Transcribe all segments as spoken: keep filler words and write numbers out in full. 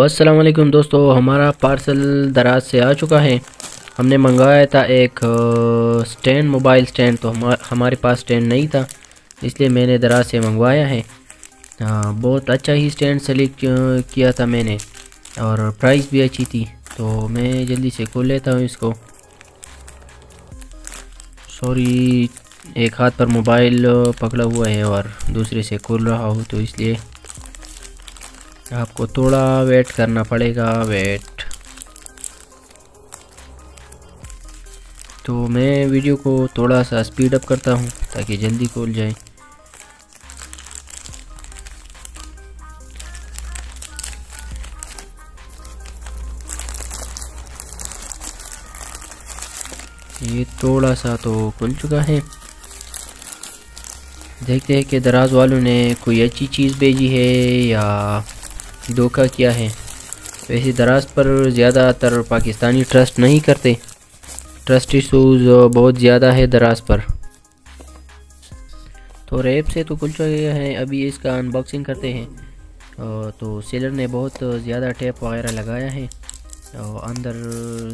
अस्सलाम वालेकुम दोस्तों, हमारा पार्सल दराज से आ चुका है। हमने मंगाया था एक स्टैंड, मोबाइल स्टैंड, तो हम हमारे पास स्टैंड नहीं था, इसलिए मैंने दराज से मंगवाया है। आ, बहुत अच्छा ही स्टैंड सेलेक्ट किया था मैंने और प्राइस भी अच्छी थी। तो मैं जल्दी से खोल लेता हूँ इसको। सॉरी, एक हाथ पर मोबाइल पकड़ा हुआ है और दूसरे से खोल रहा हूँ, तो इसलिए आपको थोड़ा वेट करना पड़ेगा। वेट तो मैं वीडियो को थोड़ा सा स्पीड अप करता हूं ताकि जल्दी खोल जाए। ये थोड़ा सा तो खुल चुका है। देखते हैं कि दराज वालों ने कोई अच्छी चीज़ भेजी है या धोखा किया है। वैसे दराज पर ज़्यादातर पाकिस्तानी ट्रस्ट नहीं करते, ट्रस्ट इशूज़ बहुत ज़्यादा है दराज पर। तो रैप से तो खुल चुका है, अभी इसका अनबॉक्सिंग करते हैं। तो सेलर ने बहुत ज़्यादा टेप वगैरह लगाया है और अंदर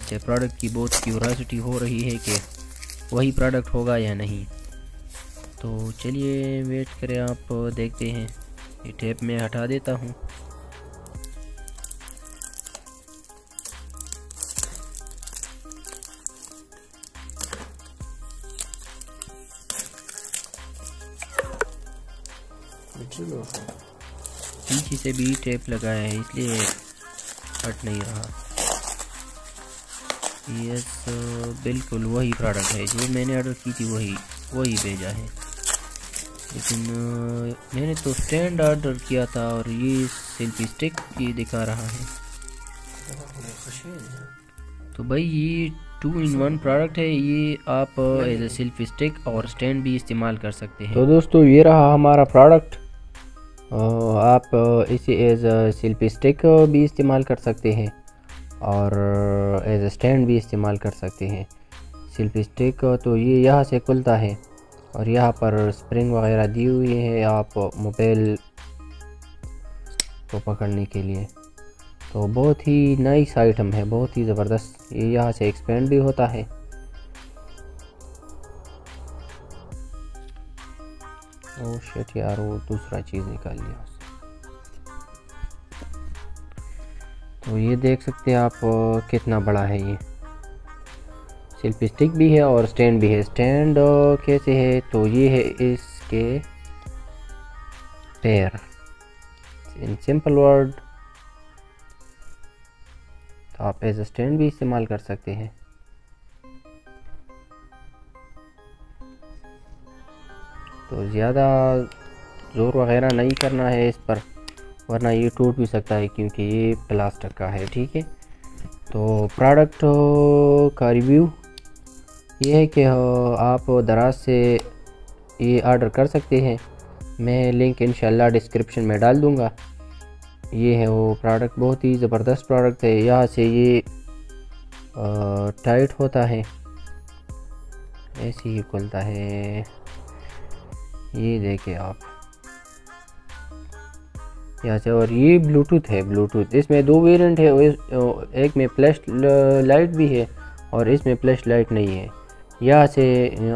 से प्रोडक्ट की बहुत क्यूरासिटी हो रही है कि वही प्रोडक्ट होगा या नहीं। तो चलिए वेट करें, आप देखते हैं। ये टेप मैं हटा देता हूँ। पीछे से भी टेप लगाया है इसलिए हट नहीं रहा। यस, बिल्कुल वही प्रोडक्ट है जो मैंने ऑर्डर की थी, वही वही भेजा है। लेकिन मैंने तो स्टैंड ऑर्डर किया था और ये सेल्फी स्टिक ये दिखा रहा है। तो भाई ये टू इन वन प्रोडक्ट है, ये आप एज ए सेल्फी स्टिक और स्टैंड भी इस्तेमाल कर सकते हैं। तो दोस्तों ये रहा हमारा प्रोडक्ट, आप इसे एज ए सेल्फी स्टिक भी इस्तेमाल कर सकते हैं और एज ए स्टैंड भी इस्तेमाल कर सकते हैं। सेल्फी स्टिक तो ये यहाँ से खुलता है और यहाँ पर स्प्रिंग वगैरह दी हुई है आप मोबाइल को पकड़ने के लिए। तो बहुत ही नाइस आइटम है, बहुत ही ज़बरदस्त। ये यहाँ से एक्सपेंड भी होता है। ओह शिट यार, वो दूसरा चीज़ निकाल लिया। तो ये देख सकते हैं आप कितना बड़ा है। ये सेल्फी स्टिक भी है और स्टैंड भी है। स्टैंड कैसे है तो ये है इसके पैर, इन सिंपल वर्ड। आप एज ए स्टैंड भी इस्तेमाल कर सकते हैं। तो ज़्यादा ज़ोर वगैरह नहीं करना है इस पर, वरना ये टूट भी सकता है क्योंकि ये प्लास्टिक का है। ठीक है, तो प्रोडक्ट का रिव्यू ये है कि आप दराज से ये ऑर्डर कर सकते हैं। मैं लिंक इंशाल्लाह डिस्क्रिप्शन में डाल दूँगा। ये है वो प्रोडक्ट, बहुत ही ज़बरदस्त प्रोडक्ट है। यहाँ से ये आ, टाइट होता है, ऐसे ही खुलता है। ये देखिए आप यहाँ से। और ये ब्लूटूथ है, ब्लूटूथ इसमें दो वेरिएंट है। एक में फ्लैश लाइट भी है और इसमें फ्लैश लाइट नहीं है। यहाँ से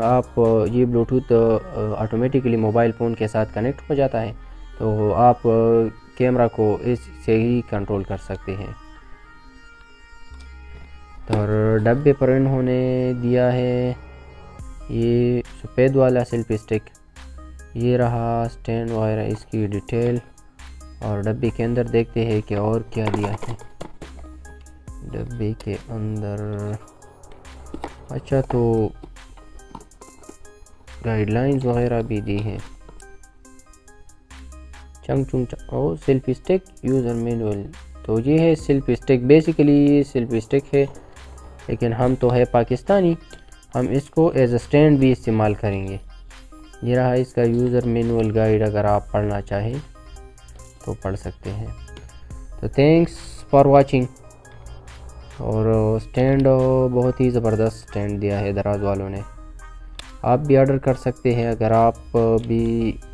आप ये ब्लूटूथ ऑटोमेटिकली मोबाइल फ़ोन के साथ कनेक्ट हो जाता है, तो आप कैमरा को इससे ही कंट्रोल कर सकते हैं। और डब्बे पर इन्होंने दिया है ये सफ़ेद वाला सेल्फी स्टिक। ये रहा स्टैंड वगैरह इसकी डिटेल। और डब्बे के अंदर देखते हैं कि और क्या दिया है डब्बे के अंदर। अच्छा, तो गाइडलाइंस वगैरह भी दी है। चंग चुंग चंग और सेल्फी स्टिक यूज़र मैनुअल। तो ये है सेल्फी स्टिक, बेसिकली ये सेल्फी स्टिक है। लेकिन हम तो है पाकिस्तानी, हम इसको एज ए स्टैंड भी इस्तेमाल करेंगे। ये रहा इसका यूज़र मैनुअल गाइड, अगर आप पढ़ना चाहें तो पढ़ सकते हैं। तो थैंक्स फॉर वाचिंग। और स्टैंड बहुत ही ज़बरदस्त स्टैंड दिया है दराज वालों ने। आप भी ऑर्डर कर सकते हैं अगर आप भी